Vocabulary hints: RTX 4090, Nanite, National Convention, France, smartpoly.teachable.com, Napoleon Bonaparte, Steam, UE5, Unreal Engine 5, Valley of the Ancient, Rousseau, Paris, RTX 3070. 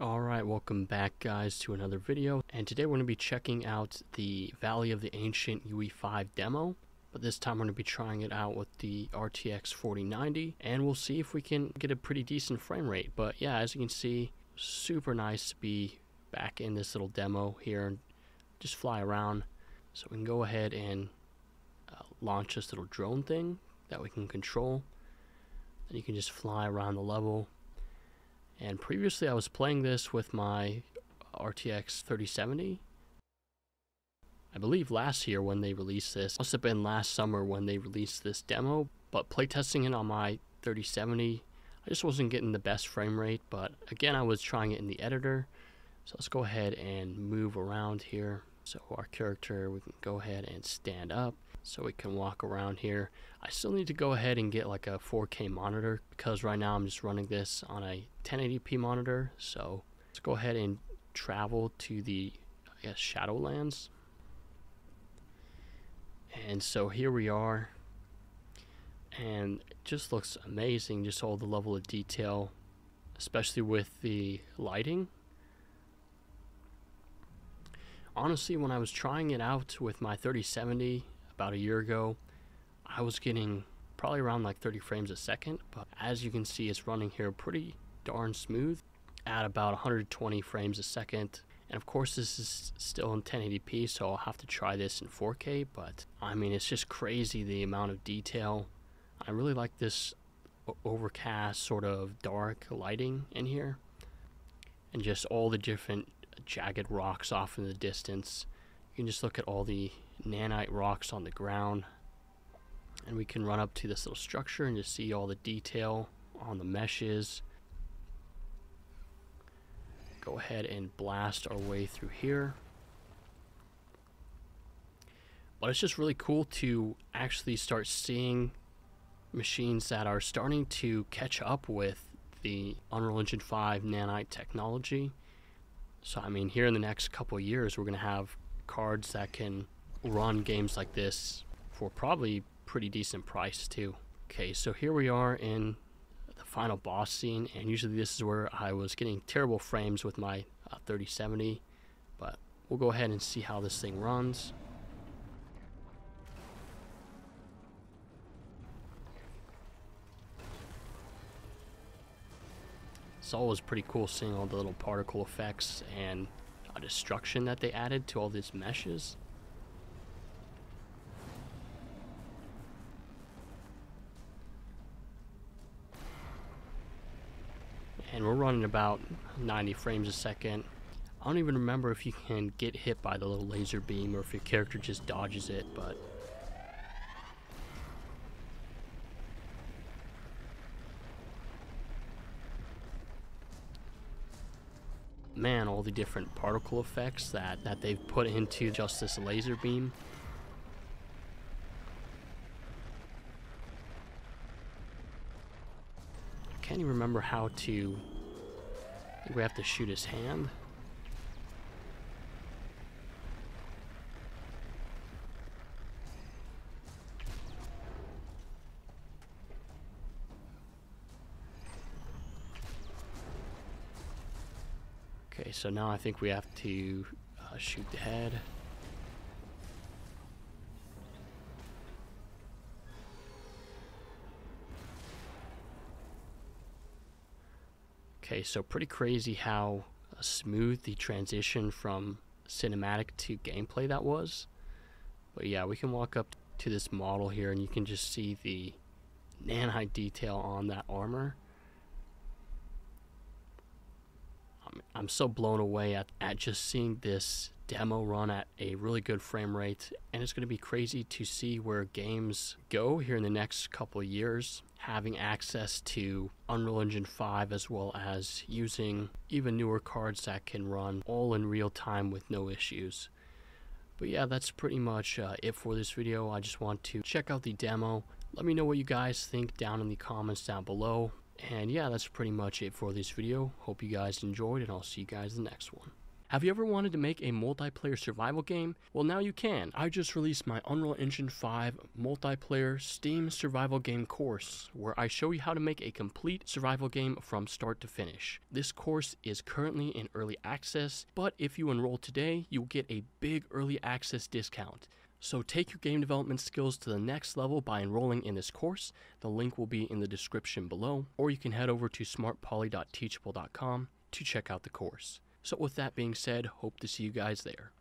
Alright, welcome back guys to another video, and today we're going to be checking out the Valley of the Ancient UE5 demo, but this time we're going to be trying it out with the RTX 4090 and we'll see if we can get a pretty decent frame rate. But yeah, as you can see, super nice to be back in this little demo here and just fly around. So we can go ahead and launch this little drone thing that we can control, and you can just fly around the level. And previously I was playing this with my RTX 3070. I believe last year when they released this, must have been last summer when they released this demo, but playtesting it on my 3070, I just wasn't getting the best frame rate, but again I was trying it in the editor. So let's go ahead and move around here. So our character, we can go ahead and stand up so we can walk around here. I still need to go ahead and get like a 4K monitor because right now I'm just running this on a 1080p monitor. So let's go ahead and travel to the, I guess, Shadowlands. And so here we are, and it just looks amazing, just all the level of detail, especially with the lighting. Honestly, when I was trying it out with my 3070 about a year ago, I was getting probably around like 30 frames a second, but as you can see, it's running here pretty darn smooth at about 120 frames a second. And of course this is still in 1080p, so I'll have to try this in 4K, but I mean, it's just crazy the amount of detail. I really like this overcast sort of dark lighting in here, and just all the different jagged rocks off in the distance. You can just look at all the nanite rocks on the ground, and we can run up to this little structure and just see all the detail on the meshes. Go ahead and blast our way through here, but it's just really cool to actually start seeing machines that are starting to catch up with the Unreal Engine 5 Nanite technology. So I mean, here in the next couple of years we're gonna have cards that can run games like this for probably pretty decent price too. Okay, so here we are in the final boss scene, and usually this is where I was getting terrible frames with my 3070, but we'll go ahead and see how this thing runs. It's always pretty cool seeing all the little particle effects and destruction that they added to all these meshes. And we're running about 90 frames a second. I don't even remember if you can get hit by the little laser beam or if your character just dodges it, but man, all the different particle effects that they've put into just this laser beam. I can't even remember how to, I think we have to shoot his hand. Okay, so now I think we have to shoot the head. Okay, so pretty crazy how smooth the transition from cinematic to gameplay that was. But yeah, we can walk up to this model here and you can just see the nanite detail on that armor. I'm so blown away at just seeing this demo run at a really good frame rate, and it's going to be crazy to see where games go here in the next couple of years, having access to Unreal Engine 5 as well as using even newer cards that can run all in real time with no issues. But yeah, that's pretty much it for this video. I just want to check out the demo. Let me know what you guys think down in the comments down below. And yeah, that's pretty much it for this video. Hope you guys enjoyed, and I'll see you guys in the next one. Have you ever wanted to make a multiplayer survival game? Well, now you can. I just released my Unreal Engine 5 multiplayer Steam survival game course, where I show you how to make a complete survival game from start to finish. This course is currently in early access, but if you enroll today, you'll get a big early access discount. So take your game development skills to the next level by enrolling in this course. The link will be in the description below, or you can head over to smartpoly.teachable.com to check out the course. So with that being said, hope to see you guys there.